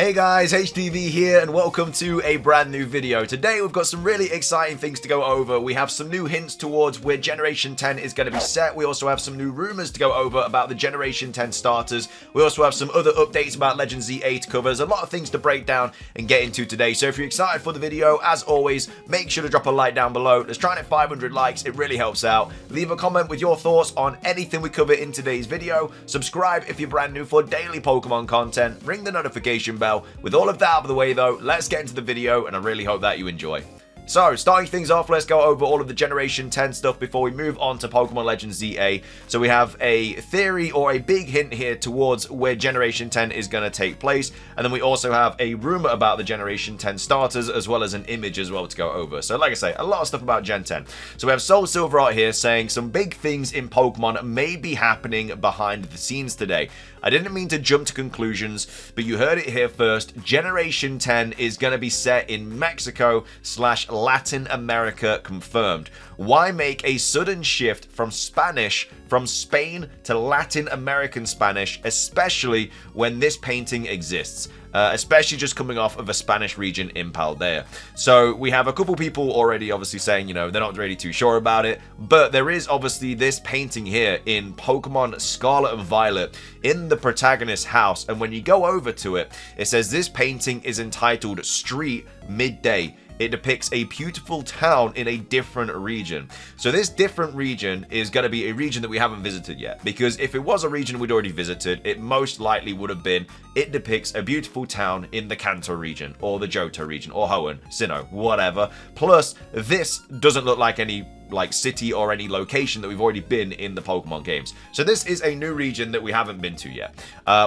Hey guys, HDV here and welcome to a brand new video. Today we've got some really exciting things to go over. We have some new hints towards where Generation 10 is going to be set. We also have some new rumours to go over about the Generation 10 starters. We also have some other updates about Legends Z-A to cover. There's a lot of things to break down and get into today. So if you're excited for the video, as always, make sure to drop a like down below. Let's try and hit 500 likes, it really helps out. Leave a comment with your thoughts on anything we cover in today's video. Subscribe if you're brand new for daily Pokemon content. Ring the notification bell. With all of that out of the way though, let's get into the video and I really hope that you enjoy. So, starting things off, let's go over all of the Generation 10 stuff before we move on to Pokemon Legends Z-A. So we have a theory or a big hint here towards where Generation 10 is going to take place. And then we also have a rumor about the Generation 10 starters as well as an image as well to go over. So like I say, a lot of stuff about Gen 10. So we have SoulSilverArt here saying some big things in Pokemon may be happening behind the scenes today. I didn't mean to jump to conclusions, but you heard it here first. Generation 10 is going to be set in Mexico/Latin America confirmed. Why make a sudden shift from Spain to Latin American Spanish, especially when this painting exists? Especially just coming off of a Spanish region in Paldea. So we have a couple people already obviously saying, you know, they're not really too sure about it, but there is obviously this painting here in Pokemon Scarlet and Violet in the protagonist's house. And when you go over to it, it says this painting is entitled Street Midday. It depicts a beautiful town in a different region. So this different region is going to be a region that we haven't visited yet, because if it was a region we'd already visited, it most likely would have been, it depicts a beautiful town in the Kanto region, or the Johto region, or Hoenn, Sinnoh, whatever. Plus, this doesn't look like any city or any location that we've already been in the Pokemon games. So this is a new region that we haven't been to yet.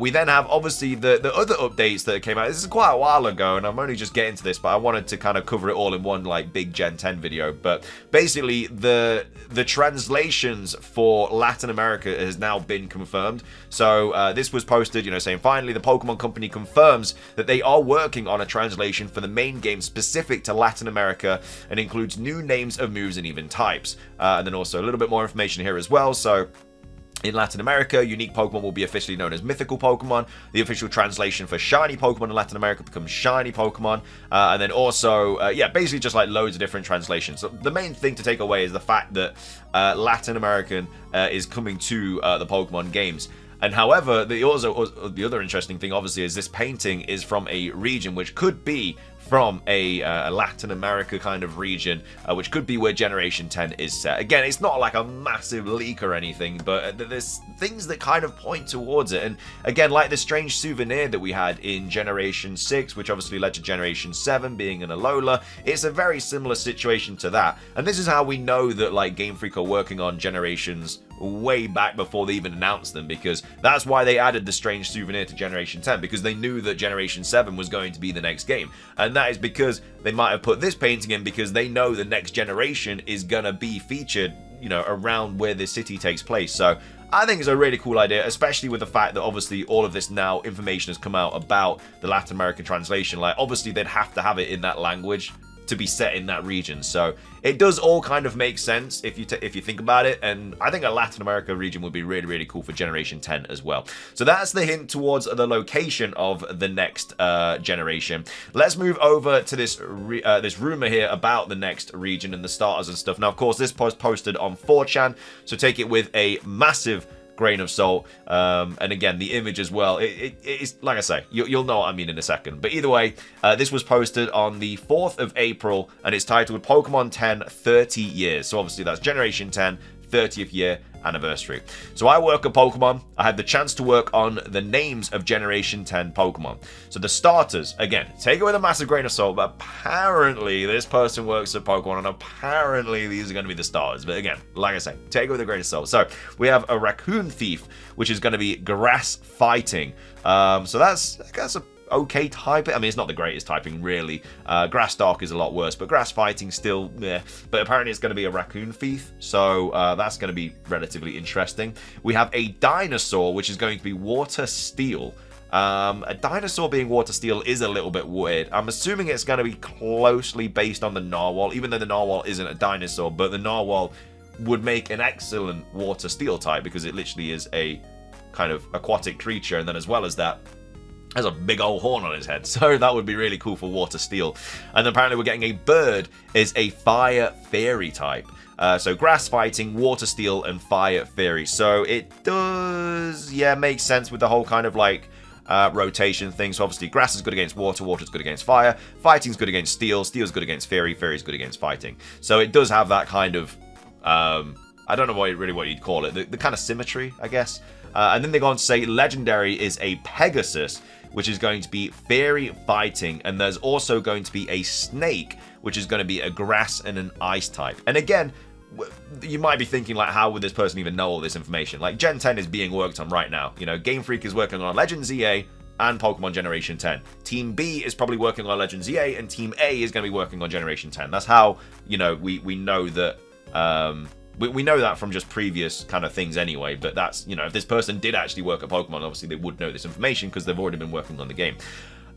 We then have obviously the other updates that came out. This is quite a while ago and I'm only just getting to this, but I wanted to kind of cover it all in one like big Gen 10 video. But basically the translations for Latin America has now been confirmed. So this was posted, you know, saying finally the Pokemon company confirms that they are working on a translation for the main game specific to Latin America and includes new names of moves and even types. And then also a little bit more information here as well. So in Latin America, unique Pokemon will be officially known as mythical Pokemon. The official translation for shiny Pokemon in Latin America becomes shiny Pokemon. And then also, yeah, basically just like loads of different translations. So the main thing to take away is the fact that Latin American is coming to the Pokemon games. And however, the other interesting thing, obviously, is this painting is from a region which could be from a Latin America kind of region, which could be where Generation 10 is set. Again, it's not like a massive leak or anything, but there's things that kind of point towards it. And again, like the strange souvenir that we had in Generation 6, which obviously led to Generation 7 being an Alola, it's a very similar situation to that. And this is how we know that like Game Freak are working on Generations way back before they even announced them, because that's why they added the strange souvenir to Generation 10, because they knew that Generation 7 was going to be the next game. And that is because they might have put this painting in because they know the next generation is gonna be featured, you know, around where this city takes place. So I think it's a really cool idea, especially with the fact that obviously all of this now information has come out about the Latin American translation. Like obviously they'd have to have it in that language to be set in that region. So it does all kind of make sense if you think about it, and I think a Latin America region would be really, really cool for Generation 10 as well. So that's the hint towards the location of the next generation. Let's move over to this this rumor here about the next region and the starters and stuff. Now, of course, this was posted on 4chan, so take it with a massive grain of salt, and again the image as well, it's like I say, you'll know what I mean in a second. But either way, this was posted on the 4th of April and it's titled Pokemon 10 30 years. So obviously that's Generation 10 30th year anniversary. So I work at Pokemon. I had the chance to work on the names of Generation 10 Pokemon. So the starters, again, take it with a massive grain of salt, but apparently this person works at Pokemon and apparently these are going to be the starters. But again, like I say, take it with a grain of salt. So we have a raccoon thief, which is going to be grass fighting. So that's a okay typing. I mean, it's not the greatest typing, really. Grass Dark is a lot worse, but Grass Fighting still, yeah. But apparently it's going to be a Raccoon Thief, so that's going to be relatively interesting. We have a Dinosaur, which is going to be Water Steel. A dinosaur being Water Steel is a little bit weird. I'm assuming it's going to be closely based on the Narwhal, even though the Narwhal isn't a dinosaur, but the Narwhal would make an excellent Water Steel type because it literally is a kind of aquatic creature, and then as well as that, has a big old horn on his head, so that would be really cool for Water Steel. And apparently we're getting a bird is a Fire Fairy type. So Grass Fighting, Water Steel, and Fire Fairy. So it does, yeah, make sense with the whole kind of like rotation thing. So obviously Grass is good against Water, Water's good against Fire, Fighting's good against Steel, Steel's good against Fairy, Fairy's good against Fighting. So it does have that kind of, I don't know what you'd call it, the kind of symmetry, I guess. And then they go on to say Legendary is a Pegasus, which is going to be Fairy Fighting, and there's also going to be a Snake, which is going to be a Grass and an Ice type. And again, you might be thinking, like, how would this person even know all this information? Like, Gen 10 is being worked on right now. You know, Game Freak is working on Legends Z-A and Pokemon Generation 10. Team B is probably working on Legends Z-A, and Team A is going to be working on Generation 10. That's how, you know, we know that... We know that from just previous kind of things anyway, but that's, you know, if this person did actually work at Pokemon, obviously they would know this information because they've already been working on the game.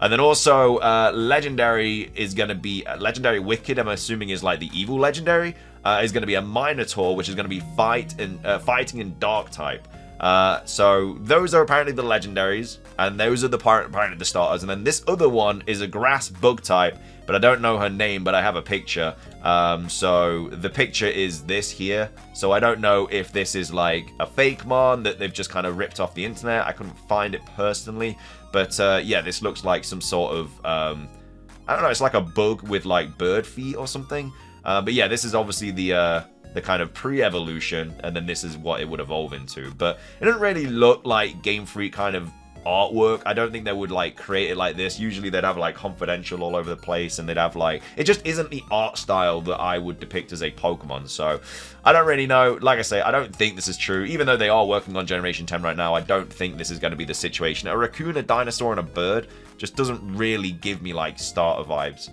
And then also, Legendary is going to be, Legendary Wicked, I'm assuming is like the evil Legendary, is going to be a Minotaur, which is going to be Fighting and Dark type. So those are apparently the Legendaries, and those are the apparently the starters. And then this other one is a Grass Bug type, but I don't know her name, but I have a picture. So the picture is this here. So I don't know if this is like a fake mon that they've just kind of ripped off the internet. I couldn't find it personally, but yeah, this looks like some sort of, I don't know, it's like a bug with like bird feet or something. But yeah, this is obviously the kind of pre-evolution, and then this is what it would evolve into. But it doesn't really look like Game Freak kind of artwork. I don't think they would like create it like this. Usually they'd have like confidential all over the place, and they'd have like, it just isn't the art style that I would depict as a Pokemon. So I don't really know. Like I say, I don't think this is true. Even though they are working on Generation 10 right now, I don't think this is going to be the situation. A raccoon, a dinosaur, and a bird just doesn't really give me like starter vibes.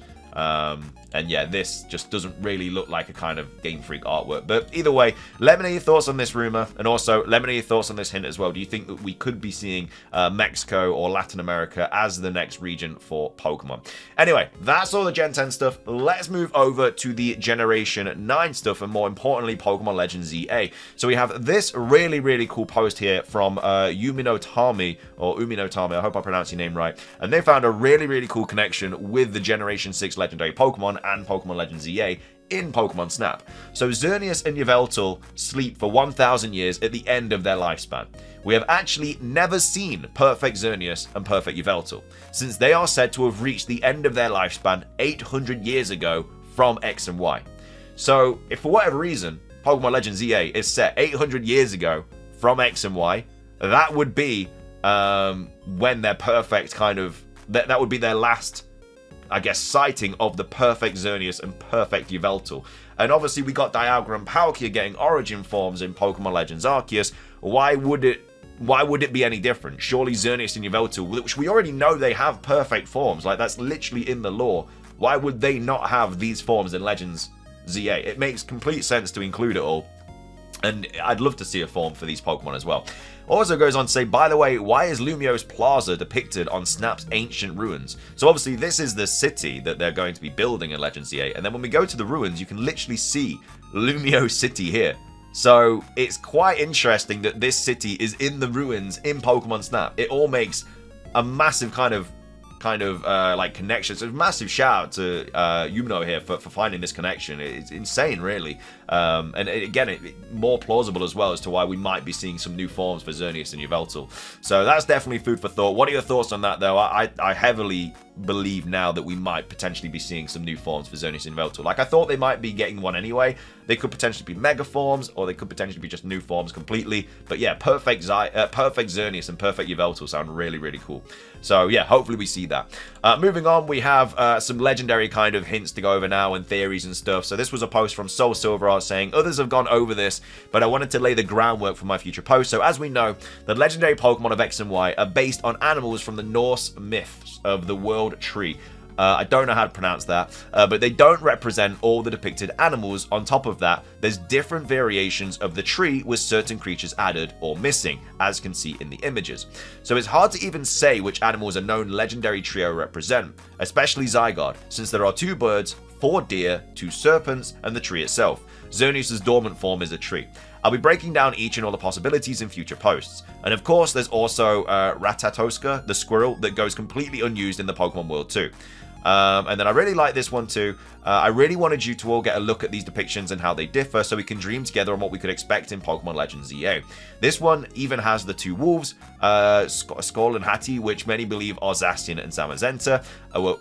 And yeah, this just doesn't really look like a kind of Game Freak artwork. But either way, let me know your thoughts on this rumor, and also let me know your thoughts on this hint as well. Do you think that we could be seeing Mexico or Latin America as the next region for Pokemon? Anyway, that's all the Gen 10 stuff. Let's move over to the Generation 9 stuff, and more importantly, Pokemon Legends Z-A. So we have this really, really cool post here from Yuminotami, or Uminotami, I hope I pronounced your name right. And they found a really, really cool connection with the Generation 6 Legendary Pokemon and Pokemon Legends Z-A in Pokemon Snap. So Xerneas and Yveltal sleep for 1,000 years at the end of their lifespan. We have actually never seen Perfect Xerneas and Perfect Yveltal, since they are said to have reached the end of their lifespan 800 years ago from X and Y. So if for whatever reason Pokemon Legends Z-A is set 800 years ago from X and Y, that would be when their perfect kind of, that would be their last, I guess, sighting of the Perfect Xerneas and Perfect Yveltal. And obviously we got Dialga and Palkia getting origin forms in Pokemon Legends Arceus. Why would it be any different? Surely Xerneas and Yveltal, which we already know they have perfect forms, like that's literally in the lore, why would they not have these forms in Legends Z-A? It makes complete sense to include it all. And I'd love to see a form for these Pokemon as well. Also goes on to say, by the way, why is Lumiose Plaza depicted on Snap's ancient ruins? So obviously this is the city that they're going to be building in Legends Z-A. And then when we go to the ruins, you can literally see Lumiose City here. So it's quite interesting that this city is in the ruins in Pokemon Snap. It all makes a massive kind of like connection. So massive shout out to Yumino here for finding this connection. It's insane, really. And again, more plausible as well as to why we might be seeing some new forms for Xerneas and Yveltal. So that's definitely food for thought. What are your thoughts on that, though? I heavily believe now that we might potentially be seeing some new forms for Xerneas and Yveltal. Like, I thought they might be getting one anyway. They could potentially be mega forms, or they could potentially be just new forms completely. But yeah, perfect Xerneas and Perfect Yveltal sound really, really cool. So yeah, hopefully we see that. Moving on, we have some legendary kind of hints to go over now, and theories and stuff. So this was a post from SoulSilverArt saying, others have gone over this, but I wanted to lay the groundwork for my future post. So as we know, the legendary Pokemon of X and Y are based on animals from the Norse myths of the world tree. I don't know how to pronounce that, but they don't represent all the depicted animals. On top of that, there's different variations of the tree with certain creatures added or missing, as can see in the images. So it's hard to even say which animals a known legendary trio represent, especially Zygarde, since there are 2 birds, 4 deer, 2 serpents, and the tree itself. Xerneas' dormant form is a tree. I'll be breaking down each and all the possibilities in future posts. And of course, there's also Ratatoska, the squirrel, that goes completely unused in the Pokemon world too. And then I really like this one too. I really wanted you to all get a look at these depictions and how they differ so we can dream together on what we could expect in Pokemon Legends Z-A. This one even has the two wolves, Skull and Hattie, which many believe are Zacian and Zamazenta,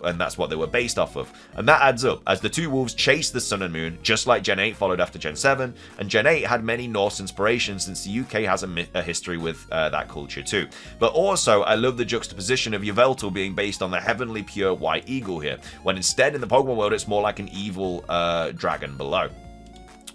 and that's what they were based off of. And that adds up, as the two wolves chase the sun and moon, just like Gen 8 followed after Gen 7, and Gen 8 had many Norse inspirations since the UK has a history with that culture too. But also, I love the juxtaposition of Yveltal being based on the heavenly pure white eagle here, when instead in the Pokemon world it's more like an evil dragon below.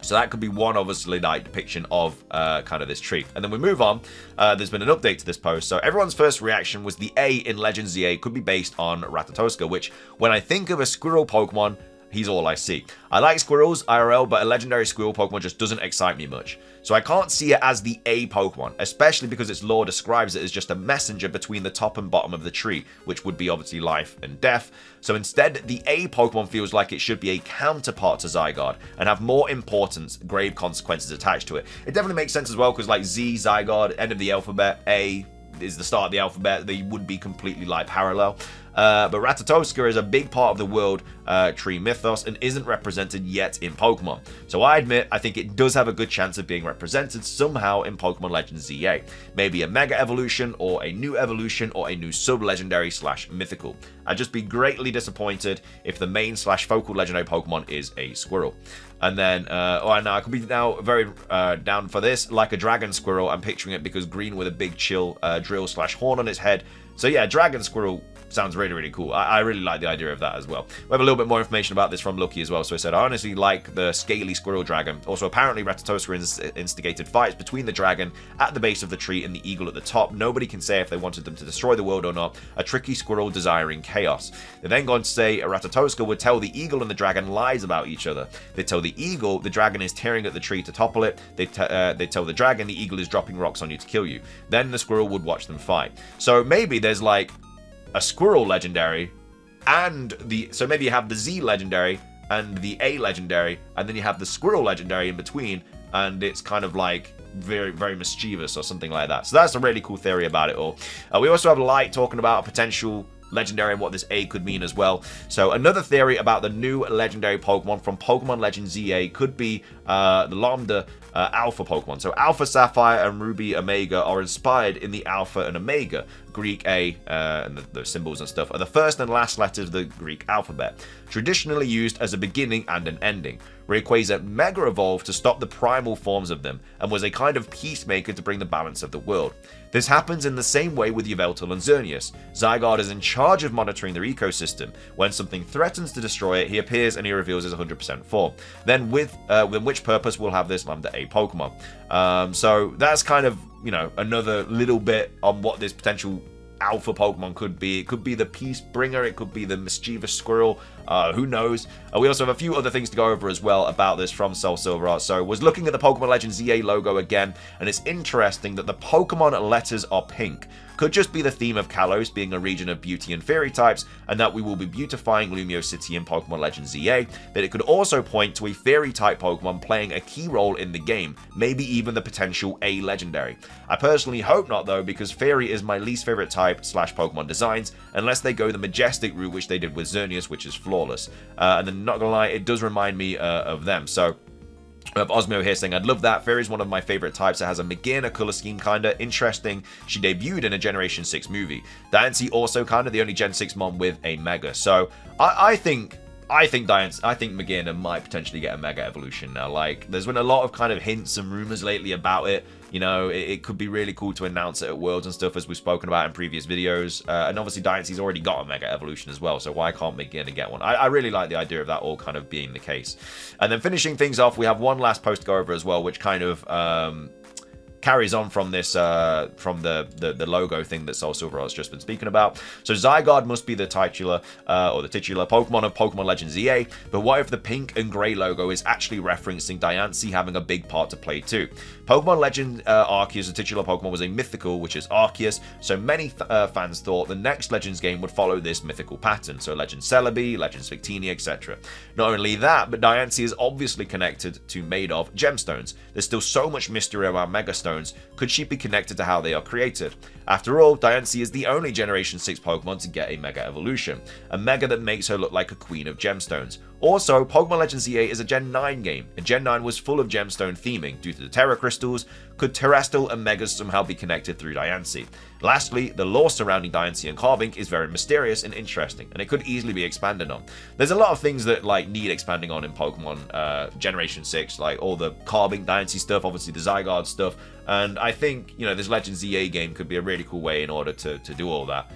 So that could be one obviously like depiction of kind of this tree. And then we move on. There's been an update to this post, so everyone's first reaction was the A in Legends Z-A could be based on Ratatoska, which when I think of a squirrel Pokemon, he's all I see. I like squirrels, IRL, but a legendary squirrel Pokemon just doesn't excite me much. So I can't see it as the A Pokemon, especially because its lore describes it as just a messenger between the top and bottom of the tree, which would be obviously life and death. So instead, the A Pokemon feels like it should be a counterpart to Zygarde and have more importance, grave consequences attached to it. It definitely makes sense as well, because like Z, Zygarde, end of the alphabet, A is the start of the alphabet, they would be completely like parallel. But Ratatoskr is a big part of the world tree mythos and isn't represented yet in Pokemon. So I admit, I think it does have a good chance of being represented somehow in Pokemon Legends Z-A. Maybe a mega evolution or a new evolution or a new sub-legendary slash mythical. I'd just be greatly disappointed if the main slash focal legendary Pokemon is a squirrel. And then, I could be now very down for this. Like a dragon squirrel, I'm picturing it because green with a big chill drill slash horn on its head. So yeah, dragon squirrel sounds really, really cool. I really like the idea of that as well. We have a little bit more information about this from Lucky as well. So he said, I honestly like the scaly squirrel dragon. Also, apparently Ratatoskr instigated fights between the dragon at the base of the tree and the eagle at the top. Nobody can say if they wanted them to destroy the world or not. A tricky squirrel desiring chaos. They then go on to say Ratatoskr would tell the eagle and the dragon lies about each other. They tell the eagle the dragon is tearing at the tree to topple it. They tell the dragon the eagle is dropping rocks on you to kill you. Then the squirrel would watch them fight. So maybe there's like a squirrel legendary and so maybe you have the Z legendary and the A legendary, and then you have the squirrel legendary in between, and it's kind of like very, very mischievous or something like that. So that's a really cool theory about it all. We also have Light talking about a potential legendary and what this A could mean as well. So another theory about the new legendary Pokemon from Pokemon Legends Z-A could be the Lambda Alpha Pokemon. So Alpha Sapphire and Ruby Omega are inspired in the Alpha and Omega. Greek A and the symbols and stuff are the first and last letters of the Greek alphabet, traditionally used as a beginning and an ending. Rayquaza mega evolved to stop the primal forms of them and was a kind of peacemaker to bring the balance of the world. This happens in the same way with Yveltal and Xerneas. Zygarde is in charge of monitoring their ecosystem. When something threatens to destroy it, he appears and he reveals his 100% form. Then with which purpose we'll have this Lambda A Pokemon. So that's kind of, you know, another little bit on what this potential alpha Pokemon could be. It could be the peace bringer, it could be the mischievous squirrel, who knows. We also have a few other things to go over as well about this from SoulSilverArt. So was looking at the Pokemon Legends Z-A logo again, and it's interesting that the Pokemon letters are pink. Could just be the theme of Kalos being a region of beauty and fairy types, and that we will be beautifying Lumiose City in Pokemon Legends Z-A, but it could also point to a fairy type Pokemon playing a key role in the game, maybe even the potential A legendary. I personally hope not though, because fairy is my least favorite type slash Pokemon designs, unless they go the majestic route which they did with Xerneas, which is flawless. And then not gonna lie, it does remind me of them. So I have Osmo here saying, I'd love that. Fairy's one of my favorite types. It has a Magiener color scheme, kinda. Interesting. She debuted in a Generation 6 movie. Diancie also kinda the only Gen 6 mom with a Mega. So I think Magiener might potentially get a Mega Evolution now. Like, there's been a lot of kind of hints and rumors lately about it. You know, it could be really cool to announce it at Worlds and stuff, as we've spoken about in previous videos. And obviously, Diancie's already got a Mega Evolution as well, so why can't Magiener get one? I really like the idea of that all kind of being the case. And then finishing things off, we have one last post to go over as well, which kind of carries on from this, from the logo thing that SoulSilverArt has just been speaking about. So Zygarde must be the titular, or the titular Pokemon of Pokemon Legends Z-A, but what if the pink and grey logo is actually referencing Diancie having a big part to play too? Pokemon Legend Arceus, the titular Pokemon, was a mythical, which is Arceus, so many fans thought the next Legends game would follow this mythical pattern, so Legend Celebi, Legends Victini, etc. Not only that, but Diancie is obviously connected to made-of gemstones. There's still so much mystery around Megastones. Could she be connected to how they are created? After all, Diancie is the only Generation 6 Pokemon to get a Mega Evolution, a Mega that makes her look like a Queen of Gemstones. Also, Pokemon Legends Z-A is a Gen 9 game, and Gen 9 was full of gemstone theming due to the Terra Crystals. Could Terastal and Megas somehow be connected through Diancie? Lastly, the lore surrounding Diancie and Carbink is very mysterious and interesting, and it could easily be expanded on. There's a lot of things that need expanding on in Pokemon Generation 6, like all the Carbink, Diancie stuff, obviously the Zygarde stuff, and I think, you know, this Legends Z-A game could be a really cool way in order to do all that.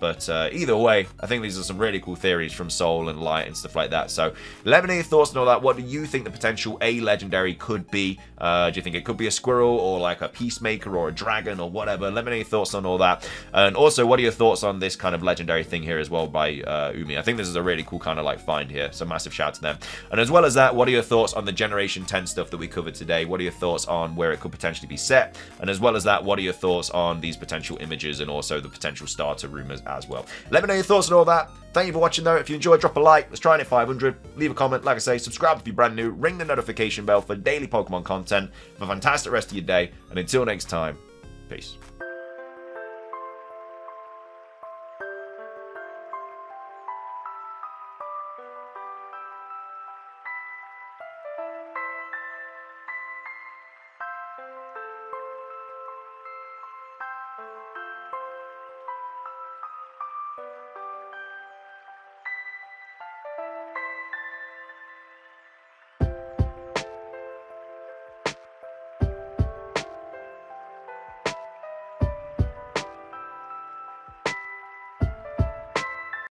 But either way, I think these are some really cool theories from Soul and Light and stuff like that. So let me know your thoughts and all that. What do you think the potential A legendary could be? Do you think it could be a squirrel or like a peacemaker or a dragon or whatever? Let me know your thoughts on all that. And also, what are your thoughts on this kind of legendary thing here as well by Umi? I think this is a really cool kind of find here. So massive shout out to them. And as well as that, what are your thoughts on the Generation 10 stuff that we covered today? What are your thoughts on where it could potentially be set? And as well as that, what are your thoughts on these potential images and also the potential starter rumors as well? Let me know your thoughts on all that. Thank you for watching though. If you enjoyed, drop a like. Let's try and hit 500. Leave a comment. Like I say, subscribe if you're brand new. Ring the notification bell for daily Pokemon content. Have a fantastic rest of your day, and until next time, peace.